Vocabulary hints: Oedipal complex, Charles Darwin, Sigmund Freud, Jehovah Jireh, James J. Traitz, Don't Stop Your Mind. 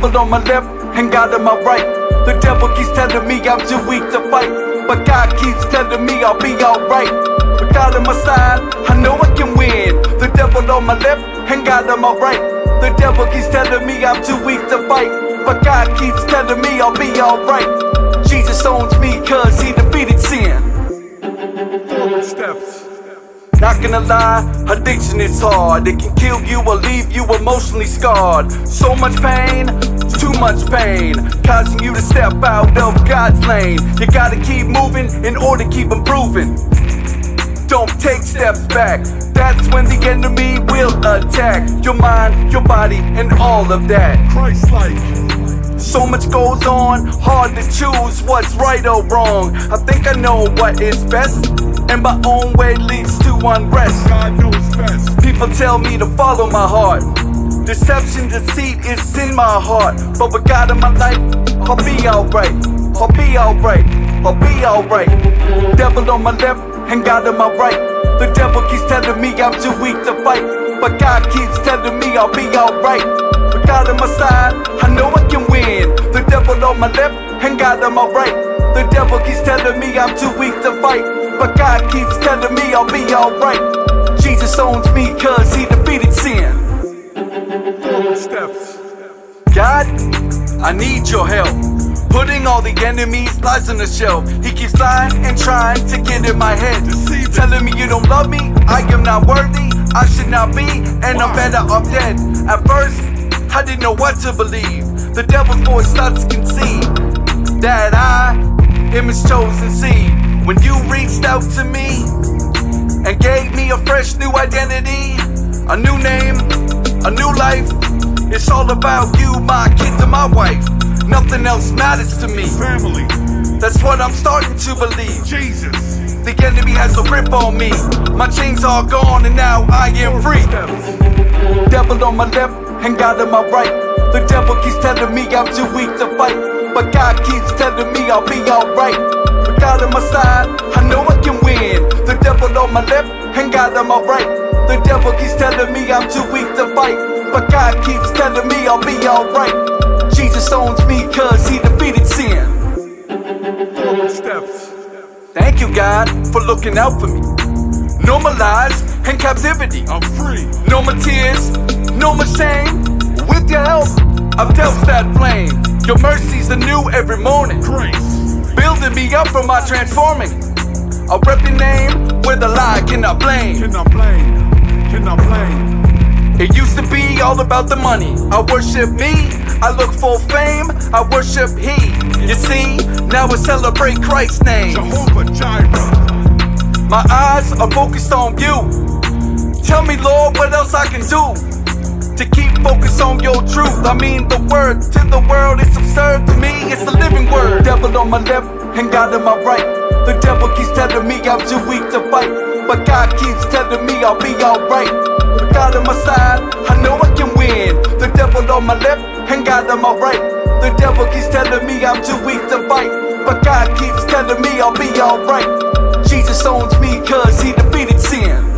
devil on my left and God on my right. The devil keeps telling me I'm too weak to fight, but God keeps telling me I'll be alright. With God on my side, I know I can win. The devil on my left and God on my right. The devil keeps telling me I'm too weak to fight, but God keeps telling me I'll be alright. Jesus owns me cause he defeated sin. Forward steps. Not gonna lie, addiction is hard. It can kill you or leave you emotionally scarred. So much pain, too much pain, causing you to step out of God's lane. You gotta keep moving in order to keep improving. Don't take steps back, that's when the enemy will attack your mind, your body, and all of that. Christ-like. So much goes on, hard to choose what's right or wrong. I think I know what is best, and my own way leads to unrest. God knows best. People tell me to follow my heart. Deception, deceit is in my heart. But with God in my life, I'll be alright. I'll be alright. I'll be alright. Devil on my left and God on my right. The devil keeps telling me I'm too weak to fight, but God keeps telling me I'll be alright. With God on my side, I know I can win. The devil on my left and God on my right. The devil keeps telling me I'm too weak to fight, but God keeps telling me I'll be alright. Jesus owns me cause he defeated sin. Forward steps. God, I need your help. Putting all the enemy's lies on the shelf. He keeps lying and trying to get in my head. Telling me you don't love me, I am not worthy, I should not be, and I'm better off dead. At first, I didn't know what to believe. The devil's voice starts to concede that I am his chosen seed. When you reached out to me and gave me a fresh new identity, a new name, a new life. It's all about you, my kids and my wife. Nothing else matters to me. Family. That's what I'm starting to believe. Jesus. The enemy has a grip on me. My chains are gone and now I am free. Devil on my left and God on my right. The devil keeps telling me I'm too weak to fight, but God keeps telling me I'll be alright. With God on my side, I know I can win. The devil on my left and God on my right. The devil keeps telling me I'm too weak to fight, but God keeps telling me I'll be alright. Jesus owns me cause he defeated sin. Forward steps. Thank you God for looking out for me. No more lies and captivity, I'm free. No more tears, no more shame. With your help, I've dealt that flame. Your mercies are new every morning. Grace. Building me up from my transforming. I rep your name with a lie, cannot blame. Cannot blame, cannot blame. It used to be all about the money. I worship me, I look for fame, I worship he. You see, now I celebrate Christ's name. Jehovah Jireh. My eyes are focused on you. Tell me Lord what else I can do to keep focused on your truth. I mean the word to the world is absurd to me. It's the living word. Devil on my left and God on my right. The devil keeps telling me I'm too weak to fight, but God keeps telling me I'll be alright. With God on my side, I know I can win. The devil on my left and God on my right. The devil keeps telling me I'm too weak to fight, but God keeps telling me I'll be alright. Jesus owns me cause he defeated sin.